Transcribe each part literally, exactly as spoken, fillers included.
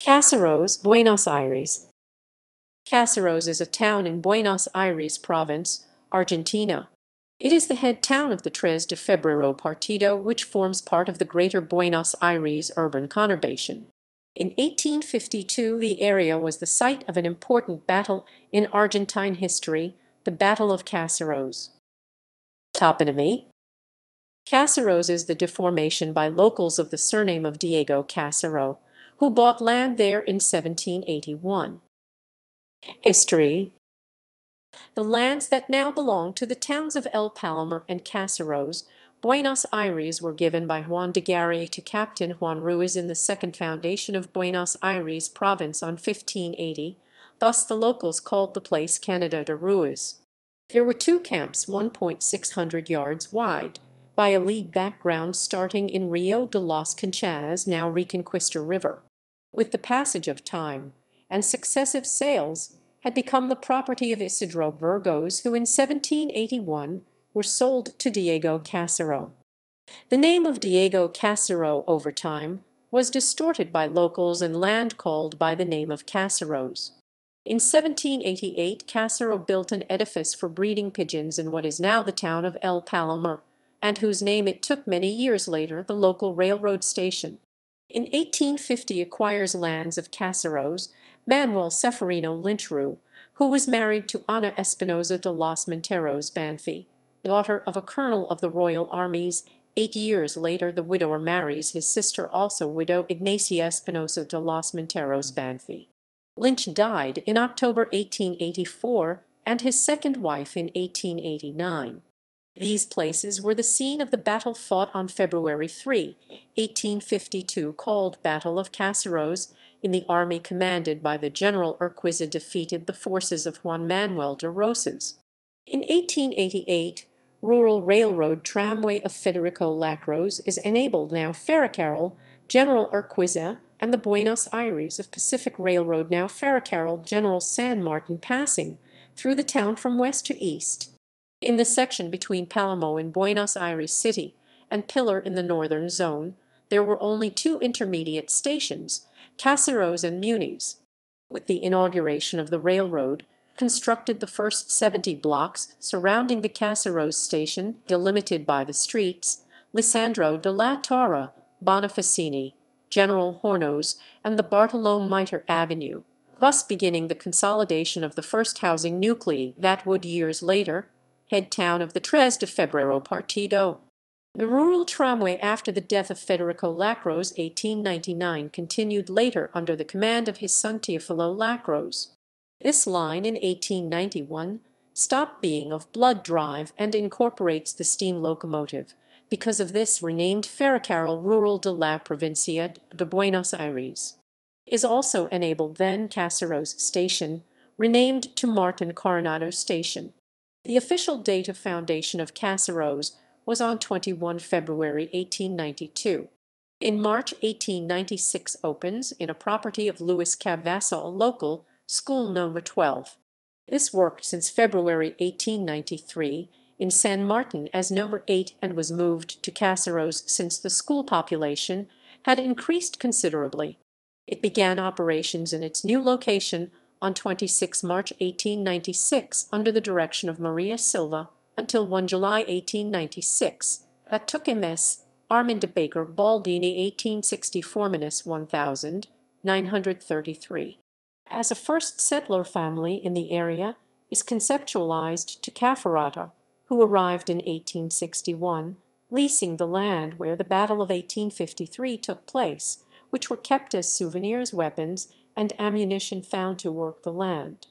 Caseros, Buenos Aires. Caseros is a town in Buenos Aires province, Argentina. It is the head town of the Tres de Febrero Partido, which forms part of the Greater Buenos Aires urban conurbation. In eighteen fifty-two, the area was the site of an important battle in Argentine history, the Battle of Caseros. Toponymy: Caseros is the deformation by locals of the surname of Diego Casero, who bought land there in seventeen eighty-one. History: the lands that now belong to the towns of El Palomar and Caseros, Buenos Aires, were given by Juan de Garay to Captain Juan Ruiz in the Second Foundation of Buenos Aires Province on fifteen eighty, thus the locals called the place Canada de Ruiz. There were two camps one thousand six hundred yards wide, by a league background starting in Rio de las Conchas, now Reconquista River. With the passage of time and successive sales, had become the property of Isidro Burgos, who in seventeen eighty-one were sold to Diego Casero. The name of Diego Casero over time was distorted by locals and land called by the name of Caseros. In seventeen eighty-eight, Casero built an edifice for breeding pigeons in what is now the town of El Palomar, and whose name it took many years later the local railroad station. In eighteen fifty acquires lands of Caseros, Manuel Seferino Lynchru, who was married to Ana Espinosa de los Monteros Banfi, daughter of a colonel of the Royal Armies. Eight years later the widower marries his sister, also widow, Ignacia Espinosa de los Monteros Banfi. Lynch died in October eighteen eighty-four and his second wife in eighteen eighty-nine. These places were the scene of the battle fought on February three, eighteen fifty-two, called Battle of Caseros, in the army commanded by the General Urquiza defeated the forces of Juan Manuel de Rosas. In eighteen eighty-eight, rural railroad tramway of Federico Lacroze is enabled, now Ferrocarril General Urquiza, and the Buenos Aires of Pacific Railroad, now Ferrocarril General San Martin, passing through the town from west to east. In the section between Palermo and Buenos Aires City and Pilar in the northern zone, there were only two intermediate stations, Caseros and Muniz. With the inauguration of the railroad, constructed the first seventy blocks surrounding the Caseros station, delimited by the streets Lisandro de la Torre, Bonificini, General Hornos, and the Bartolome Mitre Avenue, thus beginning the consolidation of the first housing nuclei that would years later head town of the Tres de Febrero Partido. The rural tramway after the death of Federico Lacroze eighteen ninety-nine continued later under the command of his son Teofilo Lacroze. This line in eighteen ninety-one stopped being of blood drive and incorporates the steam locomotive, because of this renamed Ferrocarril Rural de la Provincia de Buenos Aires. Is also enabled then Caseros Station, renamed to Martin Coronado Station. The official date of foundation of Caseros was on twenty-first February eighteen ninety-two. In March eighteen ninety-six opens, in a property of Luis Cavazat, a local, school number twelve. This worked since February eighteen ninety-three in San Martin as number eight and was moved to Caseros since the school population had increased considerably. It began operations in its new location on twenty-sixth March eighteen ninety-six, under the direction of Maria Silva, until first July eighteen ninety-six, that took M S Arminda Baker Baldini eighteen sixty-four to nineteen thirty-three. As a first settler family in the area, is conceptualized to Cafferata, who arrived in eighteen sixty-one, leasing the land where the Battle of eighteen fifty-three took place, which were kept as souvenirs, weapons, and ammunition found to work the land.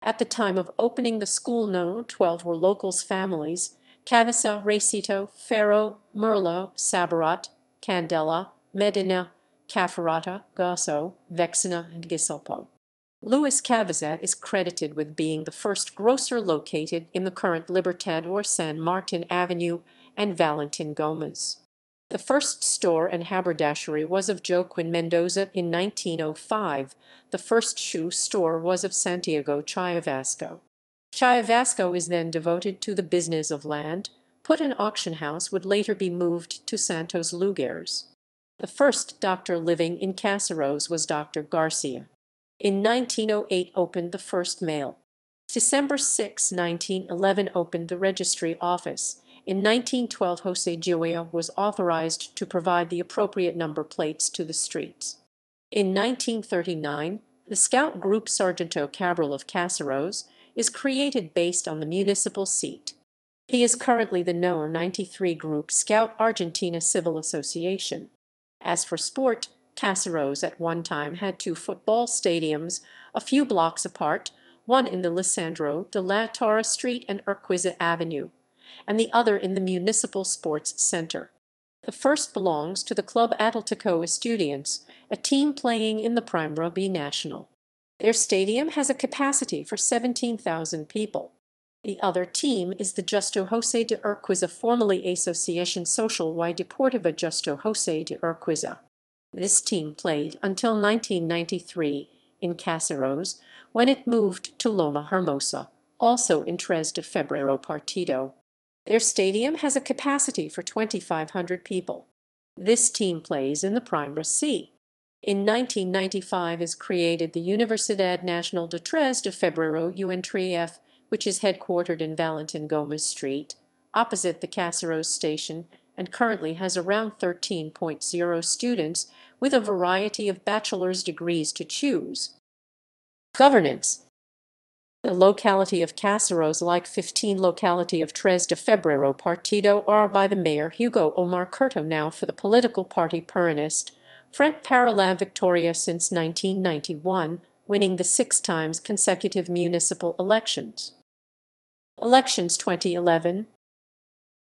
At the time of opening the school number twelve were locals' families, Cavazza, Recito, Ferro, Merlo, Sabarat, Candela, Medina, Cafferata, Gasso, Vexina, and Gisalpo. Luis Cavazat is credited with being the first grocer located in the current Libertador San Martin Avenue, and Valentin Gomez. The first store and haberdashery was of Joaquin Mendoza in nineteen oh five. The first shoe store was of Santiago Chiavasco. Chiavasco is then devoted to the business of land, put an auction house would later be moved to Santos Lugares. The first doctor living in Caseros was Doctor Garcia. In nineteen oh eight opened the first mail. December sixth, nineteen eleven opened the registry office. In nineteen twelve, Jose Gioia was authorized to provide the appropriate number plates to the streets. In nineteen thirty-nine, the scout group Sargento Cabral of Caseros is created based on the municipal seat. He is currently the number ninety-three Group Scout Argentina Civil Association. As for sport, Caseros at one time had two football stadiums, a few blocks apart, one in the Lisandro de la Torre Street and Urquiza Avenue, and the other in the Municipal Sports Center. The first belongs to the Club Atlético Estudiantes, a team playing in the Primera B National. Their stadium has a capacity for seventeen thousand people. The other team is the Justo José de Urquiza, formerly Asociación Social y Deportiva Justo José de Urquiza. This team played until nineteen ninety-three in Caseros, when it moved to Loma Hermosa, also in Tres de Febrero Partido. Their stadium has a capacity for twenty-five hundred people. This team plays in the Primera C. In nineteen ninety-five is created the Universidad Nacional de Tres de Febrero U N T R E F, which is headquartered in Valentin Gomez Street, opposite the Caseros station, and currently has around thirteen hundred students with a variety of bachelor's degrees to choose. Governance. The locality of Caseros, like fifteen locality of Tres de Febrero Partido, are by the mayor Hugo Omar Curto, now for the political party Peronist, Frente para la Victoria since nineteen ninety-one, winning the six times consecutive municipal elections. Elections twenty eleven.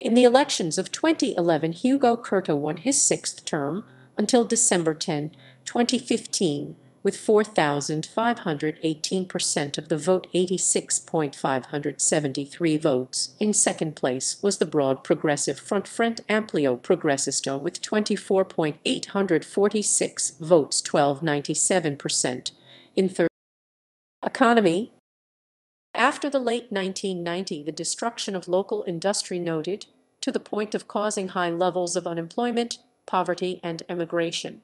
In the elections of twenty eleven, Hugo Curto won his sixth term until December tenth, twenty fifteen, with four thousand five hundred eighteen percent of the vote, eighty-six thousand five hundred seventy-three votes. In second place was the broad progressive front Frente Amplio Progresista with twenty-four thousand eight hundred forty-six votes, twelve point nine seven percent. In third, economy. After the late nineteen ninety, the destruction of local industry noted to the point of causing high levels of unemployment, poverty, and emigration.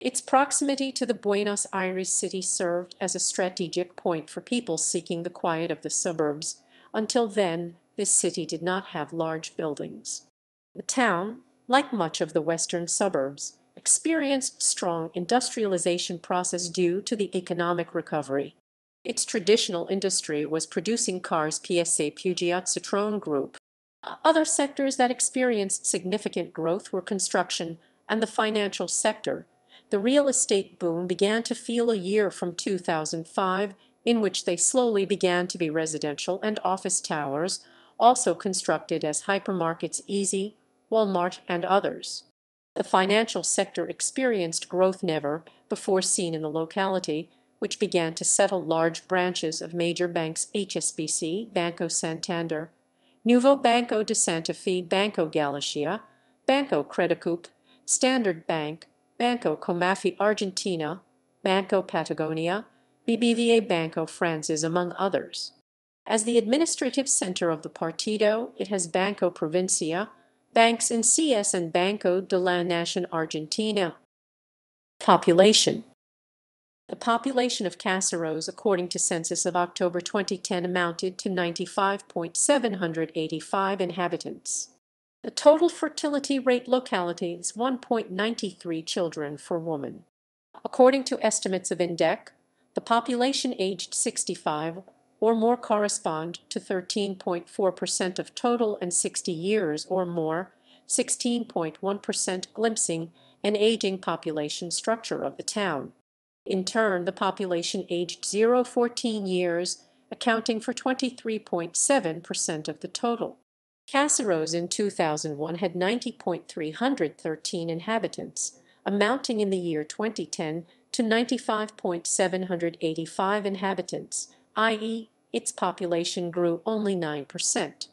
Its proximity to the Buenos Aires city served as a strategic point for people seeking the quiet of the suburbs. Until then, this city did not have large buildings. The town, like much of the western suburbs, experienced strong industrialization process due to the economic recovery. Its traditional industry was producing cars, P S A Peugeot Citroen Group. Other sectors that experienced significant growth were construction and the financial sector. The real estate boom began to feel a year from two thousand five, in which they slowly began to be residential and office towers, also constructed as hypermarkets Easy, Walmart, and others. The financial sector experienced growth never before seen in the locality, which began to settle large branches of major banks H S B C, Banco Santander, Nuevo Banco de Santa Fe, Banco Galicia, Banco Credicoup, Standard Bank, Banco Comafi Argentina, Banco Patagonia, B B V A Banco Frances, among others. As the administrative center of the Partido, it has Banco Provincia, banks in C S and Banco de la Nación Argentina. Population. The population of Caseros, according to census of October twenty ten, amounted to ninety-five thousand seven hundred eighty-five inhabitants. The total fertility rate locality is one point nine three children for woman. According to estimates of INDEC, the population aged sixty-five or more correspond to thirteen point four percent of total, and sixty years or more, sixteen point one percent, glimpsing an aging population structure of the town. In turn, the population aged zero to fourteen years, accounting for twenty-three point seven percent of the total. Caseros in two thousand one had ninety thousand three hundred thirteen inhabitants, amounting in the year twenty ten to ninety-five thousand seven hundred eighty-five inhabitants, that is, its population grew only nine percent.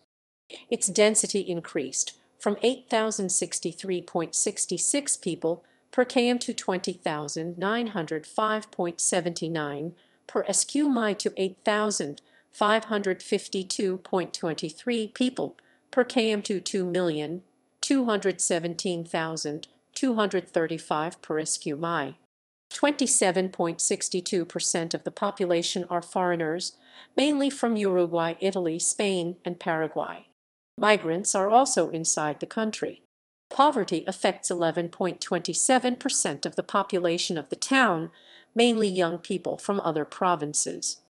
Its density increased from eight thousand sixty-three point six six people per km to twenty thousand nine hundred five point seven nine per sqmi to eight thousand five hundred fifty-two point two three people per km to two million two hundred seventeen thousand two hundred thirty-five per S Q M I. twenty-seven point six two percent of the population are foreigners, mainly from Uruguay, Italy, Spain, and Paraguay. Migrants are also inside the country. Poverty affects eleven point two seven percent of the population of the town, mainly young people from other provinces.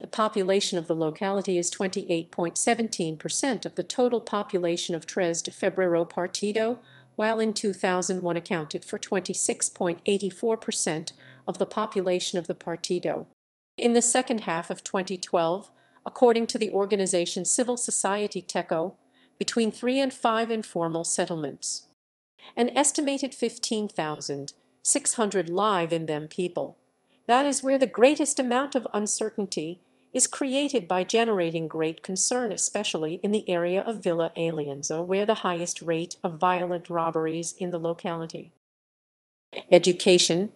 The population of the locality is twenty-eight point one seven percent of the total population of Tres de Febrero Partido, while in two thousand one accounted for twenty-six point eight four percent of the population of the Partido. In the second half of twenty twelve, according to the organization Civil Society TECO, between three and five informal settlements. An estimated fifteen thousand six hundred live in them people. That is where the greatest amount of uncertainty is created by generating great concern, especially in the area of Villa Alianza, where the highest rate of violent robberies in the locality. Education.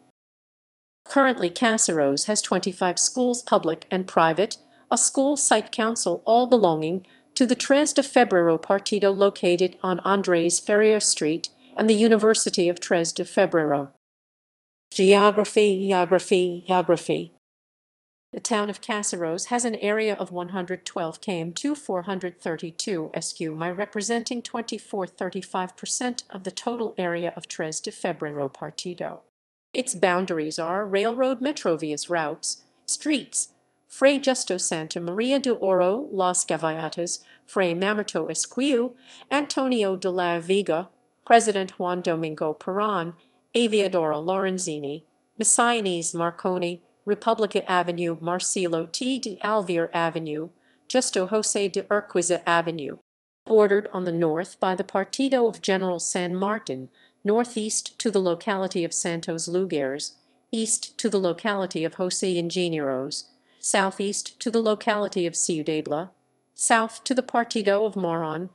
Currently, Caseros has twenty-five schools, public and private, a school site council, all belonging to the Tres de Febrero Partido located on Andres Ferrier Street, and the University of Tres de Febrero. Geography, geography, geography. The town of Caseros has an area of one hundred twelve kilometers, four hundred thirty-two square miles, representing twenty-four point three five percent of the total area of Tres de Febrero Partido. Its boundaries are railroad metrovias routes, streets, Fray Justo Santa Maria de Oro, Las Gaviotas, Fray Mamerto Esquiu, Antonio de la Viga, President Juan Domingo Perón, Aviadora Lorenzini, Messianese Marconi, Republica Avenue, Marcelo T. de Alvear Avenue, Justo José de Urquiza Avenue. Bordered on the north by the Partido of General San Martin, northeast to the locality of Santos Lugares, east to the locality of José Ingenieros, southeast to the locality of Ciudadela, south to the Partido of Morón,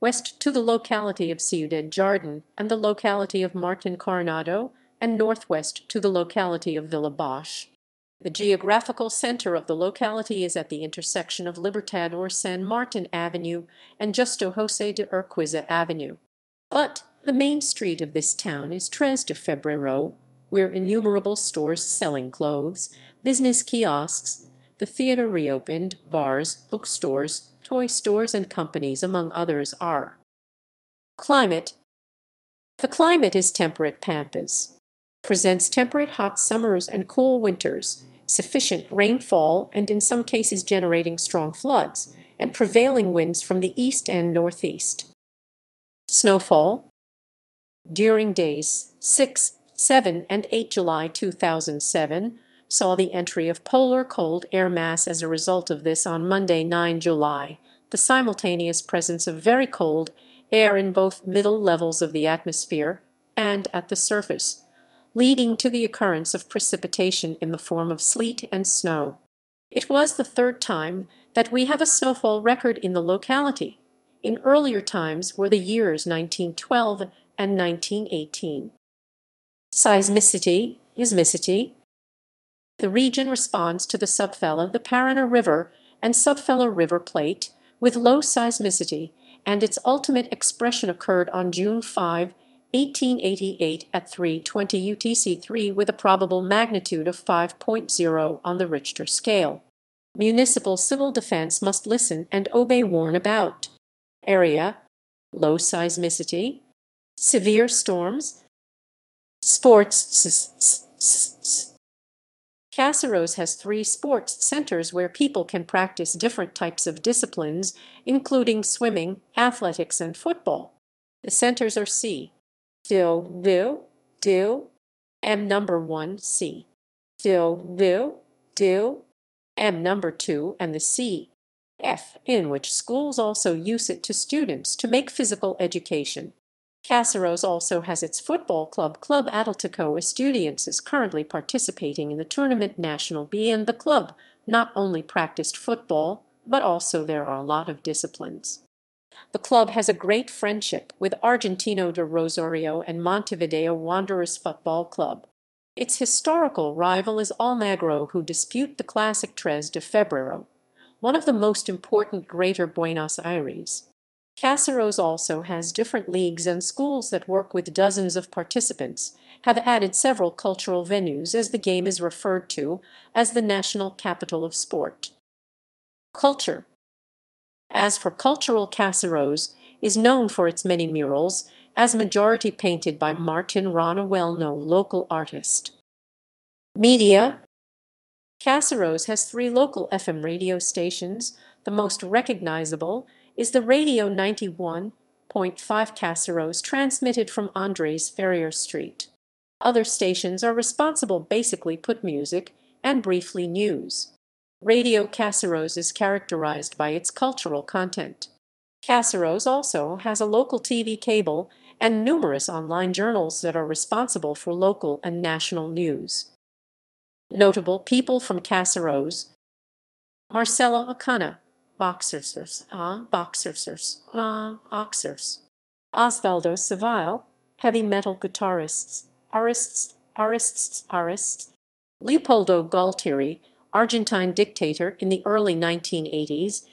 west to the locality of Ciudad Jardín and the locality of Martin Coronado, and northwest to the locality of Villa Bosch. The geographical center of the locality is at the intersection of Libertador San Martin Avenue and Justo José de Urquiza Avenue. But the main street of this town is Tres de Febrero, where innumerable stores selling clothes, business kiosks, the theater reopened, bars, bookstores, toy stores and companies among others are. Climate. The climate is temperate pampas. Presents temperate hot summers and cool winters, sufficient rainfall and in some cases generating strong floods, and prevailing winds from the east and northeast. Snowfall. During days six, seven, and eight July two thousand seven, saw the entry of polar cold air mass as a result of this on Monday nine July, the simultaneous presence of very cold air in both middle levels of the atmosphere and at the surface, leading to the occurrence of precipitation in the form of sleet and snow. It was the third time that we have a snowfall record in the locality. In earlier times were the years nineteen twelve and nineteen eighteen. Seismicity, seismicity. The region responds to the subfella, the Paraná River, and subfella river plate, with low seismicity, and its ultimate expression occurred on June five, eighteen eighty-eight at three twenty U T C three with a probable magnitude of five point zero on the Richter scale. Municipal civil defense must listen and obey warn about. Area. Low seismicity. Severe storms. Sports. Caseros has three sports centers where people can practice different types of disciplines, including swimming, athletics, and football. The centers are C. Do, do, do, M number one, C. Do, do, do, M number two, and the C. F, in which schools also use it to students to make physical education. Caseros also has its football club, Club Atlético Estudiantes, currently participating in the tournament National B, and the club not only practiced football, but also there are a lot of disciplines. The club has a great friendship with Argentino de Rosario and Montevideo Wanderers Football Club. Its historical rival is Almagro, who dispute the classic Tres de Febrero, one of the most important Greater Buenos Aires. Caseros also has different leagues and schools that work with dozens of participants, have added several cultural venues as the game is referred to as the national capital of sport. Culture. As for cultural, Caseros is known for its many murals, as majority painted by Martin Ron, a well-known local artist. Media. Caseros has three local F M radio stations. The most recognizable is the Radio ninety-one point five Caseros, transmitted from Andres Ferrier Street. Other stations are responsible basically put music and briefly news. Radio Caseros is characterized by its cultural content. Caseros also has a local T V cable and numerous online journals that are responsible for local and national news. Notable people from Caseros: Marcelo Acana, boxers, ah, uh, boxers, ah, uh, boxers. Osvaldo Savile, heavy metal guitarists, artists, artists, artists. Leopoldo Galtieri, Argentine dictator in the early nineteen eighties,